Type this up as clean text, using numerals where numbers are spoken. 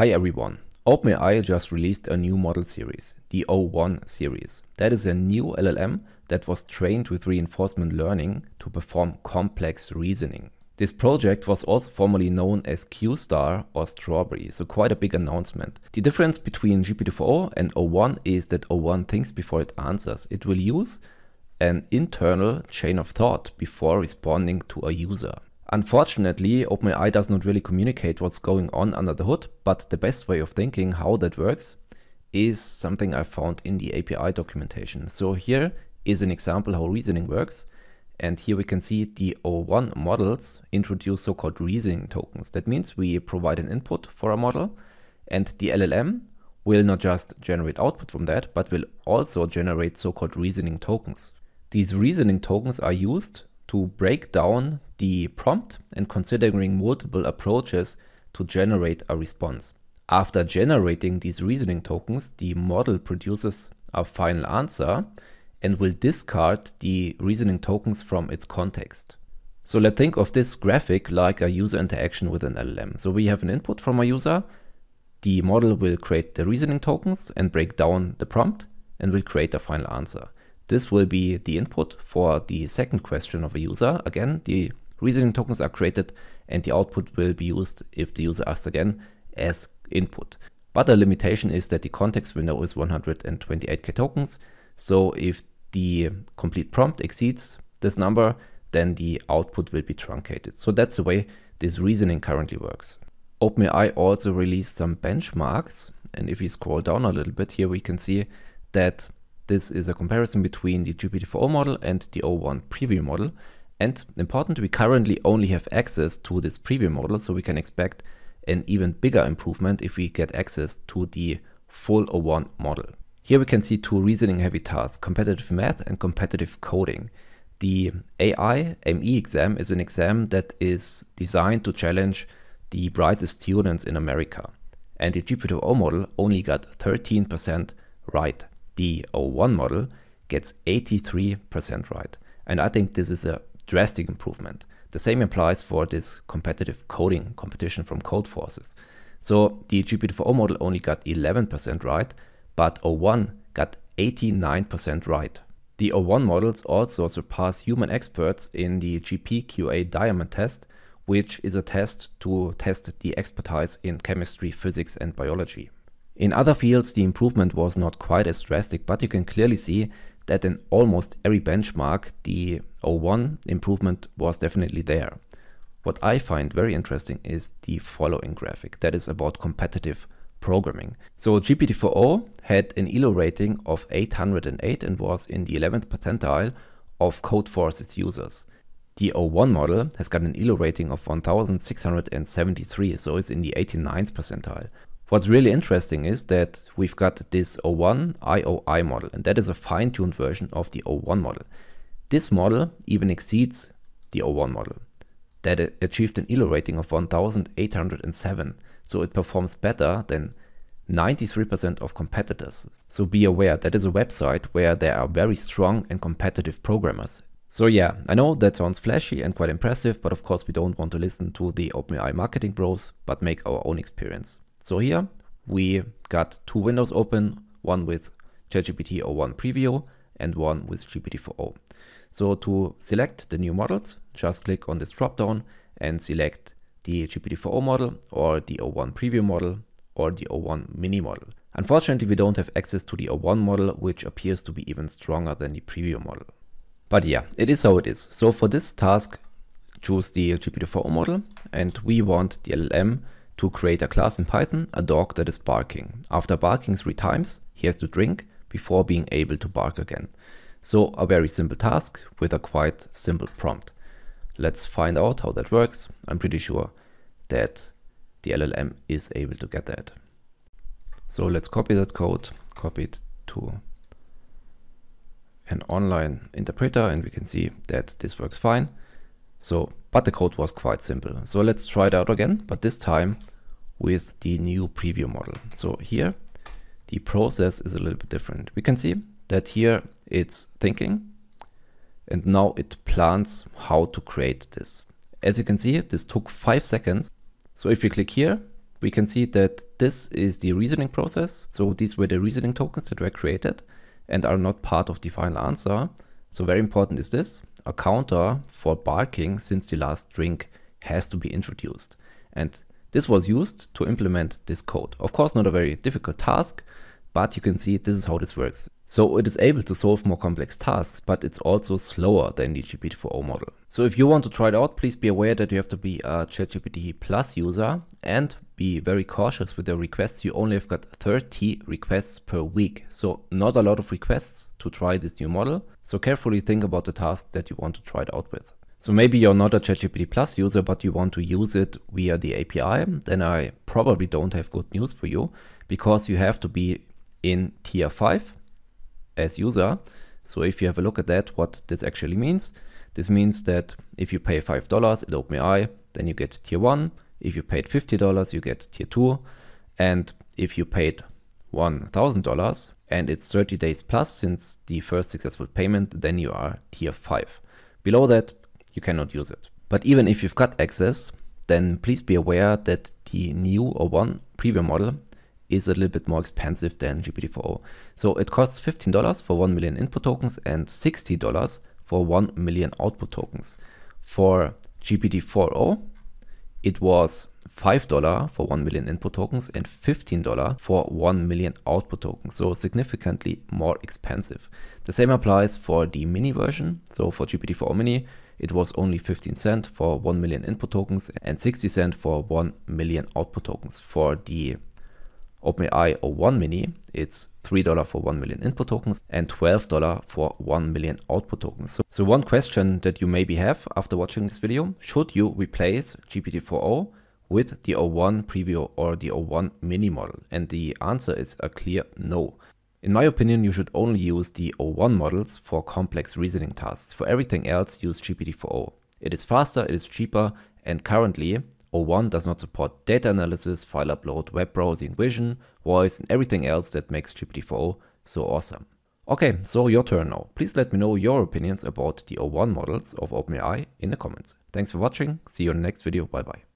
Hi everyone. OpenAI just released a new model series, the O1 series. That is a new LLM that was trained with reinforcement learning to perform complex reasoning. This project was also formerly known as Q*, or Strawberry, so quite a big announcement. The difference between GPT-4o and O1 is that O1 thinks before it answers. It will use an internal chain of thought before responding to a user. Unfortunately, OpenAI does not really communicate what's going on under the hood, but the best way of thinking how that works is something I found in the API documentation. So here is an example how reasoning works, and here we can see the O1 models introduce so-called reasoning tokens. That means we provide an input for a model, and the LLM will not just generate output from that, but will also generate so-called reasoning tokens. These reasoning tokens are used to break down the prompt and considering multiple approaches to generate a response. After generating these reasoning tokens, the model produces a final answer and will discard the reasoning tokens from its context. So let's think of this graphic like a user interaction with an LLM. So we have an input from a user, the model will create the reasoning tokens and break down the prompt and will create a final answer. This will be the input for the second question of a user. Again, the reasoning tokens are created and the output will be used if the user asks again as input. But the limitation is that the context window is 128k tokens. So if the complete prompt exceeds this number, then the output will be truncated. So that's the way this reasoning currently works. OpenAI also released some benchmarks. And if we scroll down a little bit here, we can see that this is a comparison between the GPT-4o model and the O1 preview model. And important, we currently only have access to this preview model, so we can expect an even bigger improvement if we get access to the full O1 model. Here we can see two reasoning heavy tasks, competitive math and competitive coding. The AIME exam is an exam that is designed to challenge the brightest students in America. And the GPT-4o model only got 13% right. The O1 model gets 83% right. And I think this is a drastic improvement. The same applies for this competitive coding competition from Codeforces. So the GPT-4o model only got 11% right, but O1 got 89% right. The O1 models also surpass human experts in the GPQA diamond test, which is a test to test the expertise in chemistry, physics, and biology. In other fields, the improvement was not quite as drastic, but you can clearly see that in almost every benchmark, the O1 improvement was definitely there. What I find very interesting is the following graphic that is about competitive programming. So GPT-4o had an ELO rating of 808 and was in the 11th percentile of Codeforces users. The O1 model has got an ELO rating of 1673, so it's in the 89th percentile. What's really interesting is that we've got this O1 IOI model, and that is a fine-tuned version of the O1 model. This model even exceeds the O1 model. That achieved an ELO rating of 1807, so it performs better than 93% of competitors. So be aware, that is a website where there are very strong and competitive programmers. So yeah, I know that sounds flashy and quite impressive, but of course we don't want to listen to the OpenAI marketing bros, but make our own experience. So here we got two windows open, one with ChatGPT O1 preview and one with GPT-4o. So to select the new models, just click on this dropdown and select the GPT-4o model or the O1 preview model or the O1 mini model. Unfortunately, we don't have access to the O1 model, which appears to be even stronger than the preview model. But yeah, it is how it is. So for this task, choose the GPT-4o model and we want the LLM to create a class in Python, a dog that is barking. After barking 3 times, he has to drink before being able to bark again. So a very simple task with a quite simple prompt. Let's find out how that works. I'm pretty sure that the LLM is able to get that. So let's copy that code, copy it to an online interpreter, and we can see that this works fine. So, but the code was quite simple. So let's try it out again, but this time with the new preview model. So here, the process is a little bit different. We can see that here it's thinking and now it plans how to create this. As you can see, this took 5 seconds. So if you click here, we can see that this is the reasoning process. So these were the reasoning tokens that were created and are not part of the final answer. So very important is this, a counter for barking since the last drink has to be introduced. And this was used to implement this code. Of course, not a very difficult task, but you can see this is how this works. So it is able to solve more complex tasks, but it's also slower than the GPT-4o model. So if you want to try it out, please be aware that you have to be a ChatGPT Plus user and be very cautious with your requests. You only have got 30 requests per week. So not a lot of requests to try this new model. So carefully think about the task that you want to try it out with. So maybe you're not a ChatGPT Plus user, but you want to use it via the API, then I probably don't have good news for you because you have to be in tier 5 as user. So if you have a look at that, what this actually means, this means that if you pay $5 at OpenAI, then you get tier 1. If you paid $50, you get tier 2. And if you paid $1,000 and it's 30 days plus since the first successful payment, then you are tier 5. Below that, you cannot use it. But even if you've got access, then please be aware that the new O1 preview model is a little bit more expensive than GPT-4o. So it costs $15 for 1 million input tokens and $60 for 1 million output tokens. For GPT-4o, it was $5 for 1 million input tokens and $15 for 1 million output tokens, so significantly more expensive. The same applies for the mini version. So for GPT-4o mini, it was only 15 cents for 1 million input tokens and 60 cents for 1 million output tokens. For the OpenAI O1 mini, it's $3 for 1 million input tokens and $12 for 1 million output tokens. So one question that you maybe have after watching this video, should you replace GPT-4o with the O1 preview or the O1 mini model? And the answer is a clear no. In my opinion, you should only use the O1 models for complex reasoning tasks. For everything else, use GPT-4o. It is faster, it is cheaper, and currently O1 does not support data analysis, file upload, web browsing, vision, voice, and everything else that makes GPT-4o so awesome. Okay, so your turn now. Please let me know your opinions about the O1 models of OpenAI in the comments. Thanks for watching. See you in the next video. Bye bye.